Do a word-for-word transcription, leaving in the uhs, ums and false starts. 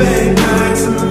baby.